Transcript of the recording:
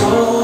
soul.